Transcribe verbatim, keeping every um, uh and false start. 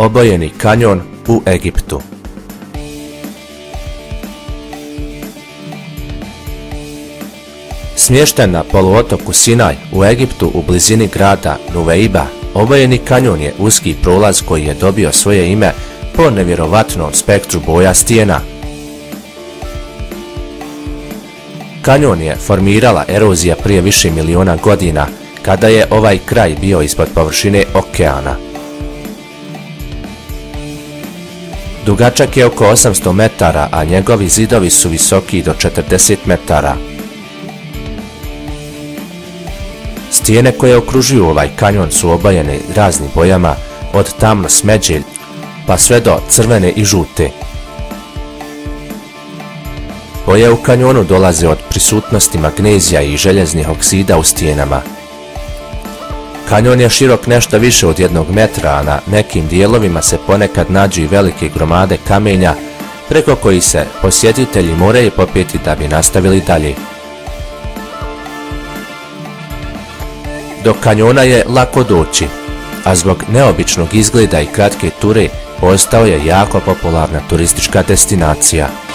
Obojeni kanjon u Egiptu. Smješten na poluotoku Sinaj u Egiptu u blizini grada Nuweiba, Obojeni kanjon je uski prolaz koji je dobio svoje ime po nevjerovatnom spektru boja stijena. Kanjon je formirala erozija prije više miliona godina, kada je ovaj kraj bio ispod površine okeana. Dugačak je oko osamsto metara, a njegovi zidovi su visoki do četrdeset metara. Stijene koje okružuju ovaj kanjon su obojene raznim bojama, od tamno smeđe pa sve do crvene i žute. Boje u kanjonu dolaze od prisutnosti magnezija i željeznih oksida u stijenama. Kanjon je širok nešto više od jednog metra, a na nekim dijelovima se ponekad nađu i velike gromade kamenja preko kojih se posjetitelji moraju popeti da bi nastavili dalje. Do kanjona je lako doći, a zbog neobičnog izgleda i kratke ture postao je jako popularna turistička destinacija.